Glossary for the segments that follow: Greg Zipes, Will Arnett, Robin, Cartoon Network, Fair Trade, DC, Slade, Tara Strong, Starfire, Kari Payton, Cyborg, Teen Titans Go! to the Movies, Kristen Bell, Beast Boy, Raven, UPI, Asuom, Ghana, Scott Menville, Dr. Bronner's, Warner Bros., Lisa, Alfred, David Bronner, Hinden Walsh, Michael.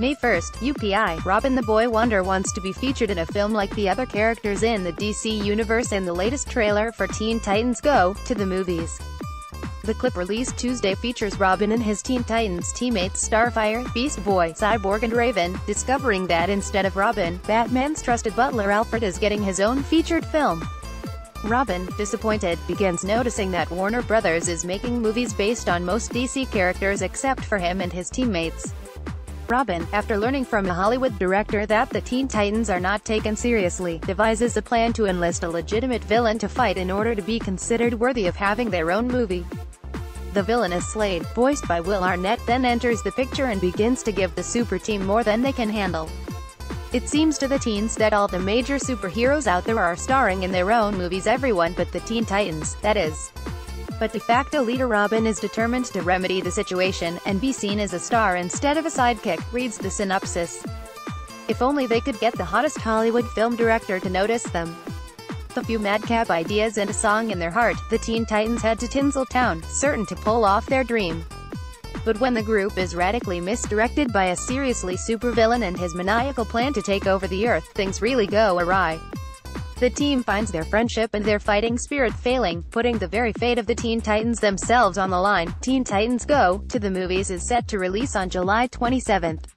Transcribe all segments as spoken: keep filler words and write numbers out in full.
May first, U P I, Robin the Boy Wonder wants to be featured in a film like the other characters in the D C Universe in the latest trailer for Teen Titans Go! To the Movies. The clip released Tuesday features Robin and his Teen Titans teammates Starfire, Beast Boy, Cyborg and Raven, discovering that instead of Robin, Batman's trusted butler Alfred is getting his own featured film. Robin, disappointed, begins noticing that Warner Bros. Is making movies based on most D C characters except for him and his teammates. Robin, after learning from a Hollywood director that the Teen Titans are not taken seriously, devises a plan to enlist a legitimate villain to fight in order to be considered worthy of having their own movie. The villain is Slade, voiced by Will Arnett, then enters the picture and begins to give the super team more than they can handle. It seems to the teens that all the major superheroes out there are starring in their own movies, everyone but the Teen Titans, that is. But de facto leader Robin is determined to remedy the situation, and be seen as a star instead of a sidekick, reads the synopsis. If only they could get the hottest Hollywood film director to notice them. A few madcap ideas and a song in their heart, the Teen Titans head to Tinseltown, certain to pull off their dream. But when the group is radically misdirected by a seriously supervillain and his maniacal plan to take over the Earth, things really go awry. The team finds their friendship and their fighting spirit failing, putting the very fate of the Teen Titans themselves on the line. Teen Titans Go! To the Movies is set to release on July twenty-seventh.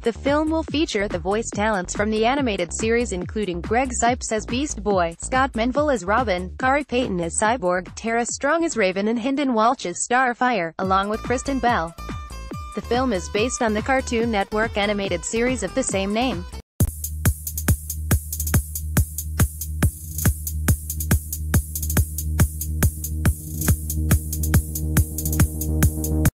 The film will feature the voice talents from the animated series, including Greg Zipes as Beast Boy, Scott Menville as Robin, Kari Payton as Cyborg, Tara Strong as Raven and Hinden Walsh as Starfire, along with Kristen Bell. The film is based on the Cartoon Network animated series of the same name.